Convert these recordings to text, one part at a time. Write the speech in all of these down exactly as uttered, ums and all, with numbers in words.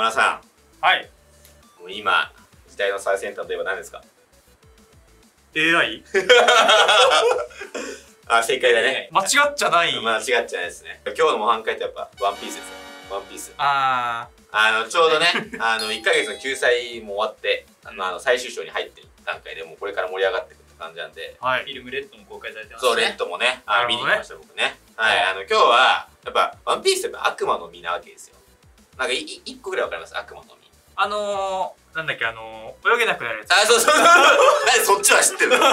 村さん、はい、もう今時代の最先端といえば何ですか？ エーアイ？ あ、正解だね。間違っちゃない。間違っちゃないですね。今日の模範解答やっぱワンピースですね。ワンピース。あーあのちょうどねあのいっかげつの救済も終わってあのあの最終章に入ってる段階で、もうこれから盛り上がってくる感じなんで、はい、フィルムレッドも公開されてます、ね、そうレッドもね、あ、見に行きました僕ね。はい、あの今日はやっぱワンピースって悪魔の実なわけですよ。なんかいっこぐらいわかります？悪魔の実。あのー、なんだっけ、あのー、泳げなくなるやつ。あ、そうそうそうそう。そっちは知ってるの。そう、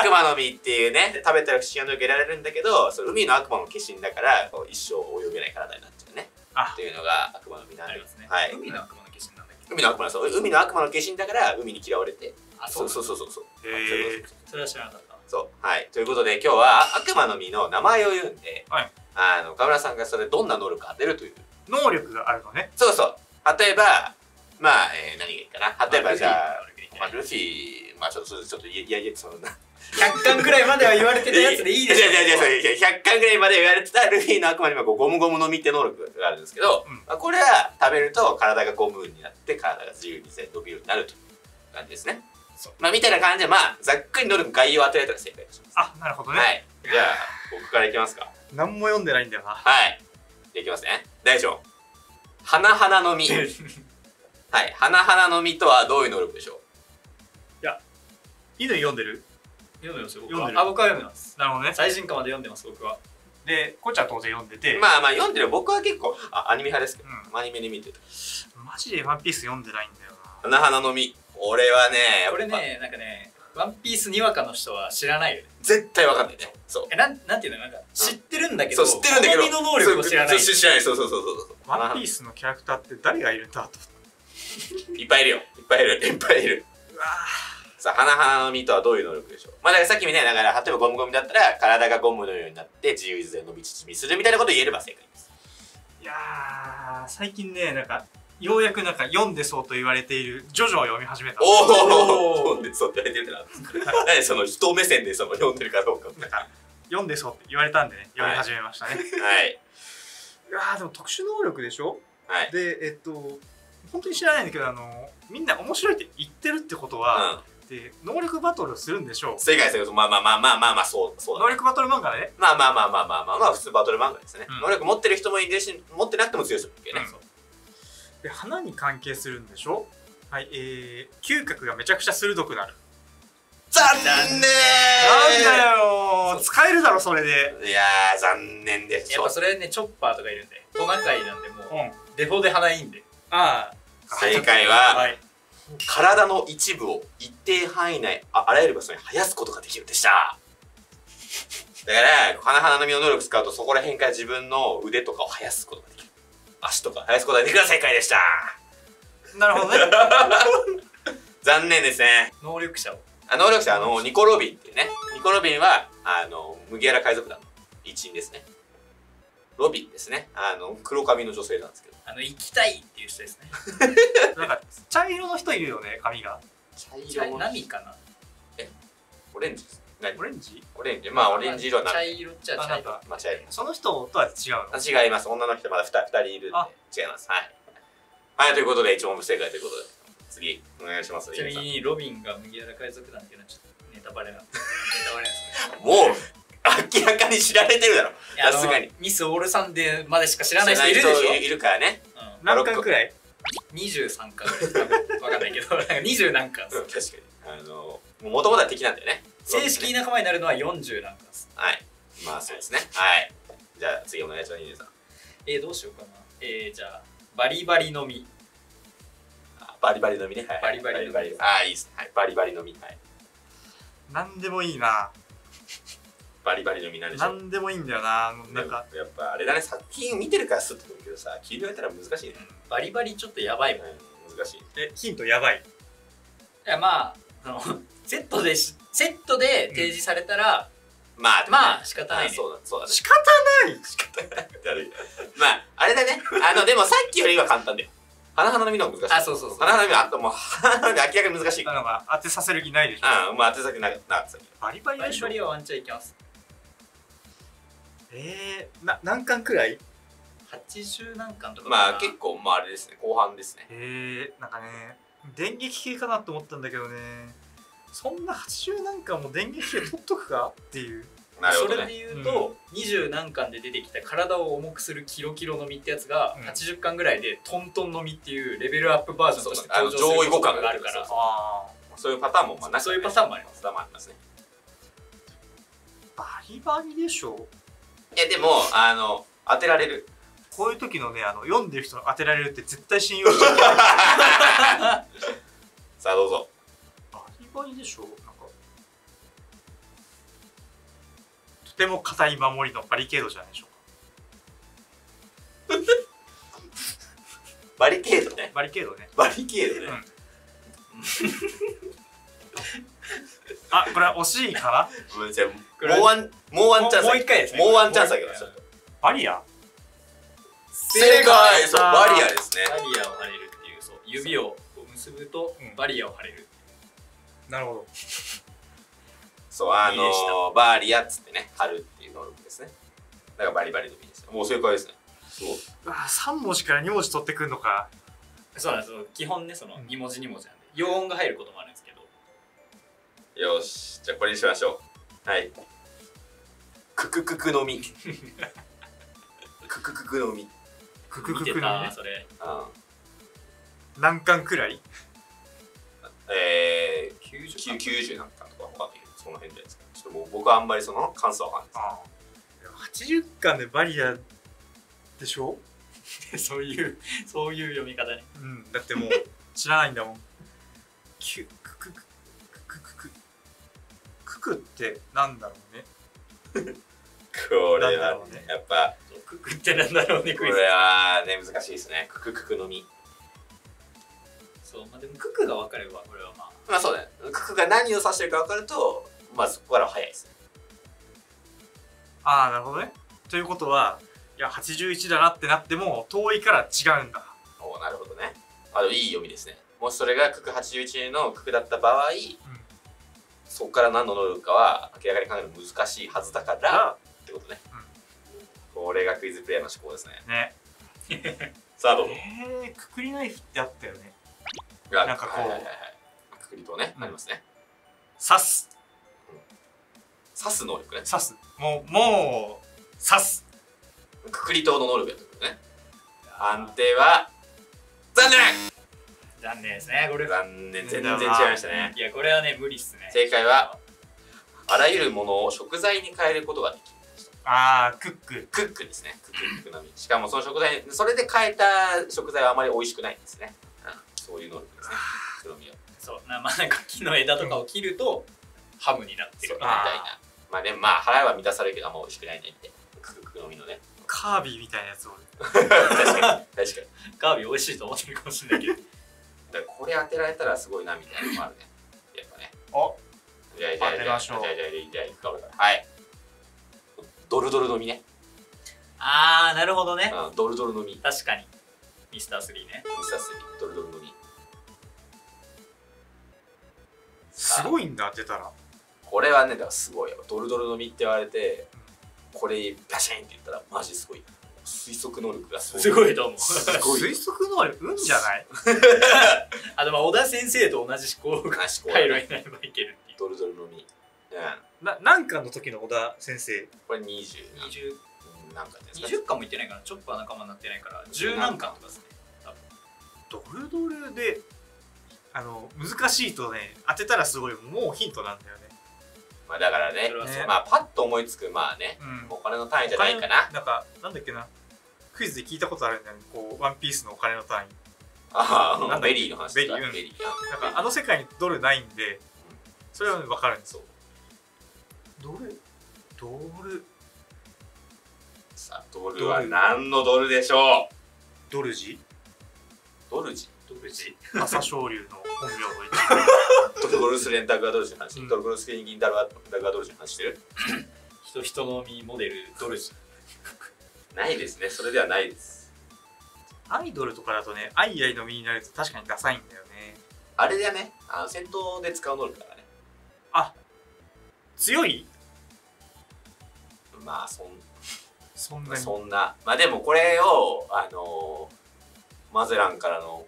悪魔の実っていうね、食べたら不思議なのを受けられるんだけど、それ海の悪魔の化身だから一生泳げない体になっちゃうね。っていうのが悪魔の実なんですね。はい。海の悪魔の化身なんだけど。海の悪魔の、そう、海の悪魔の化身だから海に嫌われて。あ、そうそうそうそうそう。へえ。それは知らなかった。そう、はい。ということで今日は悪魔の実の名前を言うんで、はい、あの岡村さんがそれどんな能力を当てるという。能力があるのね。そうそう。例えば、まあ、えー、何がいいかな。例えばじゃあ、まあ、ルフィ、まあちょっとちょっといやいやそんな。ひゃっかんくらいまでは言われてたやつでいいでしょ。いやいやいやいや、ひゃっかんくらいまで言われてたルフィの悪魔にもゴムゴムの実って能力があるんですけど、うん、まあこれは食べると体がゴムになって体が自由に伸びるようになるという感じですね。まあみたいな感じで、まあざっくり能力概要を与えたら正解です。あ、なるほどね。はい。じゃあ僕からいきますか。何も読んでないんだよな。はい。じゃあいきますね。大丈夫。花々の実。はい。花々の実とはどういう能力でしょう？いや、犬読んでる？読んでますよ。僕は。あ、僕は読んでます。なるほどね。最新刊まで読んでます。僕は。で、こっちは当然読んでて。まあまあ読んでる。僕は結構あアニメ派ですけど、うん、アニメで見てる。マジでワンピース読んでないんだよな。花々の実。俺はね、これね、なんかね、ワンピースにわかの人は知らないよね。絶対わかんないね。そう。え、なん、なんていうの、なんか、知ってるんだけど、知ってるんだけど、この実の能力を知らない。知らない、そうそうそうそう。ワンピースのキャラクターって誰がいるんだと。いっぱいいるよ。いっぱいいる。いっぱいいる。うわぁ。さあ、花々の実とはどういう能力でしょう？まあ、だからさっきみたいな、だから、例えばゴムゴムだったら、体がゴムのようになって、自由自在伸び縮みするみたいなことを言えれば正解です。いやー、最近ね、なんか、ようやくなんか読んでそうと言われているジョジョを読み始めた。おお、読んでそうって言われてるな。何その人目線でその読んでるかどうか。なんか読んでそうって言われたんでね、読み始めましたね。はい。いやーでも特殊能力でしょ。はい。でえっと本当に知らないんだけど、あのみんな面白いって言ってるってことは、で能力バトルをするんでしょう。正解です。まあまあまあまあまあまあそうそう。能力バトル漫画ね。まあまあまあまあまあまあ普通バトル漫画ですね。能力持ってる人もいるし、持ってなくても強い人もいるね。で花に関係するんでしょ。はい、えー、嗅覚がめちゃくちゃ鋭くなる。残念。なんだよ。使えるだろそれで。いやー残念です。やっぱそれね、チョッパーとかいるんで、トナカイなんでもうデフォで花いいんで。ああ。正解は体の一部を一定範囲内あらゆる場所に生やすことができるでした。だから花々の実の能力使うと、そこら辺から自分の腕とかを生やすことができる。足とか生やすことができる正解でした。なるほどね。残念ですね。能力者を。あ、能力者、あのニコ・ロビンっていうね。ニコ・ロビンはあの麦わら海賊団の一員ですね。ロビンですね。あの黒髪の女性なんですけど。あの行きたいっていう人ですね。なんか茶色の人いるよね、髪が。茶色の。何かな。え、オレンジです。オレンジ？オレンジ、まあオレンジ色な。茶色っちゃ茶色。まあ茶色。その人とは違うの？違います。女の人まだふたりいるんで。違います。はい。はい、ということで一問不正解ということで次お願いします。ちなみにロビンが麦わら海賊団っていうのはちょっとネタバレなんです。ネタバレなんですね。もう明らかに知られてるだろ。さすがに。ミスオールサンデーまでしか知らない人いるでしょ。いるからね。何巻くらい？にじゅうさんかんくらい。わかんないけど、なんかにじゅう何巻。確かに。あのもともとは敵なんだよね。正式仲間になるのはよんじゅうなんかです。はい。まあそうですね。はい。じゃあ次お願いします、ニネさん。えー、どうしようかな。えー、じゃあ、バリバリの実。バリバリの実ね。バリバリの実。ああ、いいですね。はい。バリバリの実。はい。なんでもいいな。バリバリの実なんでしょ。なんでもいいんだよな。なんか。やっぱあれだね、作品見てるからすっとくるけどさ、切り替えたら難しいね。バリバリちょっとやばいもん。難しい。え、ヒントやばい。いや、まあ、あの、セットでし、セットで提示されたら、まあまあ仕方ないね。そうだそうだね。仕方ない。仕方ない。まああれだね。あのでもさっきよりは簡単だよ。花々の実の難しい。あ、そうそうそう。花々の実あともう花々の実明らかに難しい。なんか当てさせる気ないでしょ。うん、まあ当てさせなかった。バリバリでしょ。バリバリはワンチャンいきます。ええ、な何巻くらい？八はちじゅうなんかんとか。まあ結構まああれですね、後半ですね。へえ、なんかね電撃系かなと思ったんだけどね、そんなはちじゅうなんかんも電撃系取っとくかっていう。なるほどね。それで言うと、うん、にじゅうなんかんで出てきた体を重くするキロキロの実ってやつが、うん、はちじゅっかんぐらいでトントンの実っていうレベルアップバージョンとして登場することがあるから、そういうパターンもまあなくて、そういうパターンもあります。ありますね。バリバリでしょ。いやでもあの当てられる、こういう時のね、あの読んでる人の当てられるって絶対信用しちゃう。さあどうぞ。バリバリでしょ。なんかとても堅い守りのバリケードじゃないでしょうか。バリケードね。バリケードね。バリケードね。うんあ、これは惜しいかな。じゃあもうワン、もうワンチャンス。もう一回ですね。もうワンチャンスだけど。バリア。正解。そう、バリアですね。バリアを張れるっていう、そう、指を結ぶとバリアを張れる。なるほど。そう、あのバリアっつってね、張るっていう能力ですね。だからバリバリの実です。もう正解ですね。そう。あ、三文字から二文字取ってくるのか。そうなんです。基本ね、その二文字二文字なんで、用音が入ることもあるんですけど。よし、じゃあこれにしましょう。はい。ククククの実。ククククの実。ククククの実。それ。うん。何巻くらい？ええ、九十九九十何巻とかわかんないけど、その辺じゃないですか。ちょっともう僕はあんまりその関数はわかんないです。八十巻でバリアでしょ？そういうそういう読み方ね。うん。だってもう知らないんだもん。九クク。ククってなんだろうね。これはね、やっぱククってなんだろうね。これはね難しいですね。ククククの実。そう、まあでもククが分かればこれはまあ。まあそうだね。ククが何を指してるか分かると、まあそこから早いですね。ああ、なるほどね。ということは、いやはちじゅういちだなってなっても遠いから違うんだ。おお、なるほどね。あのいい読みですね。もしそれがククはちじゅういちのククだった場合。うん、そこから何の能力かは明らかに考えるの難しいはずだからってことね。これがクイズプレイヤーの思考ですね。ね。さあどうぞ。ええ、くくりナイフってあったよね。なんかこうくくりとね、なりますね。刺す。刺す能力ね。刺す。もうもう刺す。くくりとの能力やってことね。判定は残念。残念ですね。これ残念、全然違いましたね。いやこれはね無理っすね。正解はあらゆるものを食材に変えることができる。ああ、クッククックですね。クッククの実。しかもその食材、それで変えた食材はあまり美味しくないんですね。うん、そういう能力ですね。クの実を。そう、まあなんか木の枝とかを切るとハムになってるみたいな。まあね、まあ腹は満たされるけどあんま美味しくないねみたいな。クックの実のね。カービィみたいなやつも。確かに確かに。カービィ美味しいと思ってるかもしれないけど。これ当てられたらすごいなみたいなのもあるね。やっぱね。お。じゃあじゃあじゃあじゃあじゃあいくか。はい。ドルドルの実ね。ああ、なるほどね。ドルドルの実。確かに。ミスタースリーね。ミスタースリー。ドルドルの実。すごいんだ当てたら。これはねだからすごいよ。ドルドルの実って言われて、これパシーンって言ったらマジすごい。推測能力がすごい。すごいと思う。推測能力うんじゃない。あのまあ小田先生と同じ思考が回路になればいけるっていう。ドルドルの実。うん。な何巻の時の小田先生。これ二十。二十。何巻ですか。二十巻もいってないから、ちょっと仲間になってないから十何巻とかですね。多分。ドルドルであの難しいとね当てたらすごいもうヒントなんだよね。まあだからね、まあパッと思いつくまあね、お金の単位じゃないかな。なんかなんだっけな、クイズで聞いたことあるんだよね、こうワンピースのお金の単位。ああ、ベリーの話。ベリー、なんかあの世界にドルないんで、それは分かるんですよ。ドル、ドル。さあドルは何のドルでしょう。ドルジ？ドルジ？ドルジ？朝青龍の本名の一。ドルゴルスレンダグアドルジの話、ドルゴルスレンギンダグアドルジの話してる。人人の実モデルドルジ。ないですね。それではないです。アイドルとかだとね、アイアイの実になると確かにダサいんだよね。あれだね。あの戦闘で使う能力だからね。あ、強い？まあそん。そんなにそんなまあでもこれをあのマゼランからの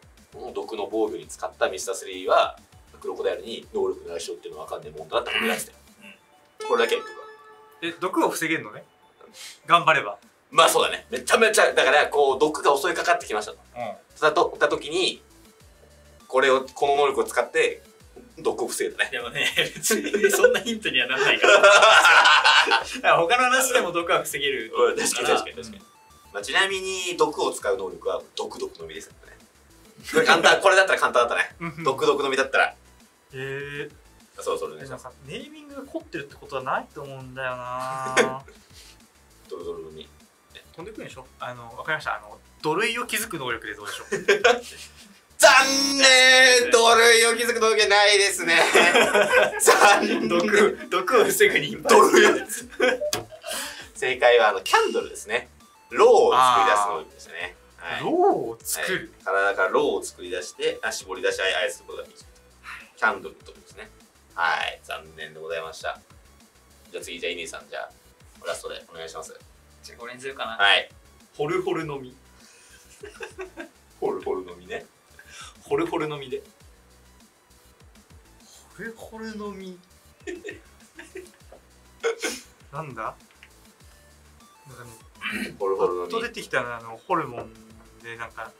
毒の防御に使ったミスタースリーはクロコダイルに能力の相性っていうのは分かんねえもんだって思い出してる、うん、これだけえ毒を防げるのね頑張ればまあそうだねめちゃめちゃだからこう毒が襲いかかってきましたと、うん、ただとった時にこれをこの能力を使って毒を防いだねでもね別にそんなヒントにはならないから他の話でも毒は防げる確かに確かに確かに、うんまあ、ちなみに毒を使う能力は毒毒のみですからねこれ簡単これだったら簡単だったね毒毒のみだったらへえそうそれねなんかネーミングが凝ってるってことはないと思うんだよなドロドロのみ飛んでくるでしょあの分かりましたあの土塁を築く能力でどうでしょう残念土塁を築く能力ないですね残毒毒を防ぐに土塁正解はあのキャンドルですねローを作り出す能力ですねローを作る体からローを作り出して絞り出し合いすることができるキャンドルとですねはい残念でございましたじゃあ次じゃあイニーさんじゃあラストでお願いしますじゃあこれにするかなはいホルホルの実ホルホルの実ねホルホルの実でホルホルの実なんだホルホルの実と出てきたらあのホルモンでなんか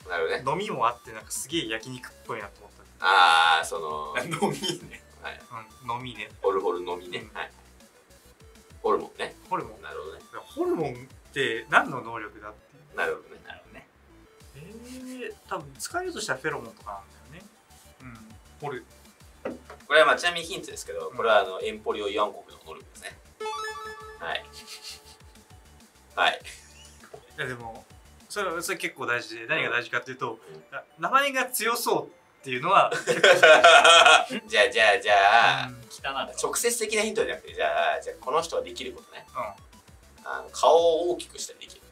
飲みもあってなんかすげえ焼肉っぽいなと思ったああその飲みねはい飲みねホルホル飲みねはいホルモンねホルモンなるほどねホルモンって何の能力だってなるほどねなるほどねええ多分使えるとしたらフェロモンとかなんだよねうんホルこれはまあちなみにヒントですけどこれはあのエンポリオ・イワンコクの能力ですねはいはいいやでもそれはそれ結構大事で何が大事かっていうと名前が強そうっていうのはじゃあじゃあじゃあ直接的なヒントじゃなくてじゃあじゃあこの人はできることね、うん、あの顔を大きくしたらできる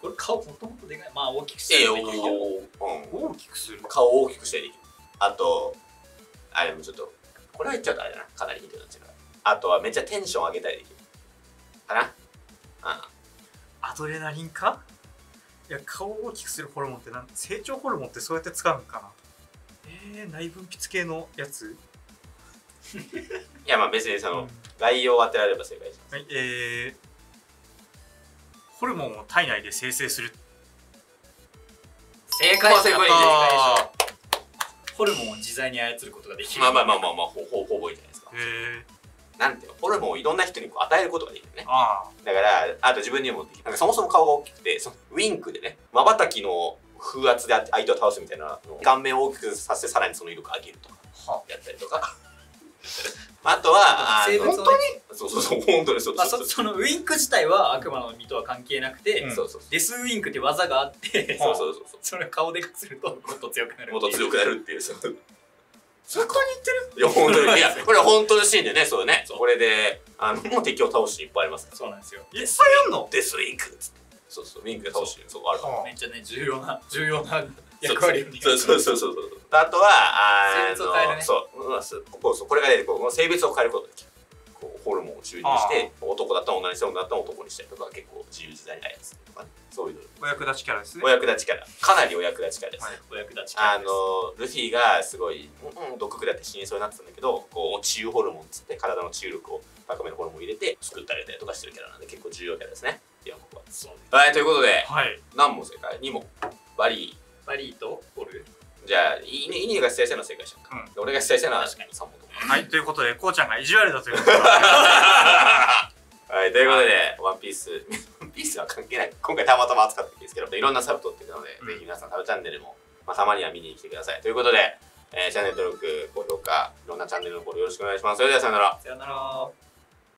これ顔もともとでかいまあ大きくしたらできる大きくする顔を大きくしたらできるあとあれもちょっとこれは言っちゃうとあれだなかなりヒントになっちゃうからあとはめっちゃテンション上げたりできるかなあアドレナリンかいや顔を大きくするホルモンってなん成長ホルモンってそうやって使うのかなえー、内分泌系のやついやまあ別にその、うん、概要を当てられれば正解します、はい、えー、ホルモンを体内で生成する正解正解ホルモンを自在に操ることができるまあまあまあまあまあほぼほぼいいじゃないですかへえなんていうのホルモンをいろんな人にこう与えることができるねだからあと自分にもできるなんかそもそも顔が大きくてそのウインクでねまばたきの風圧で相手を倒すみたいなのを顔面を大きくさせてさらにその威力を上げるとかやったりとかあとは本当にそうそうそう本当にそうそうそのウインク自体は悪魔の実とは関係なくてデスウインクって技があってそうそうそうそれを顔でかくするともっと強くなるもっと強くなるっていうそこに言ってる？いや本当にいやこれ本当のシーンでねそうねこれであのもう敵を倒していっぱいありますからそうなんですよいっぱいあんのデスウィンクそうそうウィンクで倒してるそこあるからめっちゃね重要な重要な役割を担ってそうそうそうそうあとは性別を変えるねそうこここれがねこう性別を変えることできるこうホルモンを注入して男だったら女にして女だったら男にしたりとか結構自由自在に操るとかねそういうお役立ちキャラですねお役立ちキャラかなりお役立ちキャラですお役立ちキャラですルフィがすごい毒食らって死にそうになってたんだけどこう治癒ホルモンっつって体の治癒力を高めるホルモンを入れて作ったりとかしてるキャラなんで結構重要キャラですねいやここはそうはいということで何問正解に問バリーバリーとホルじゃあイニーが出題したのは正解したのか俺が出題したのはさんもんとかはいということでこうちゃんが意地悪だということではいということでワンピースピースは関係ない今回たまたま扱ってるんですけどいろんなサブ取っていくので、うん、ぜひ皆さんサブチャンネルも、まあ、たまには見に来てくださいということで、えー、チャンネル登録高評価いろんなチャンネルのフォローよろしくお願いしますそれではさよならさよなら。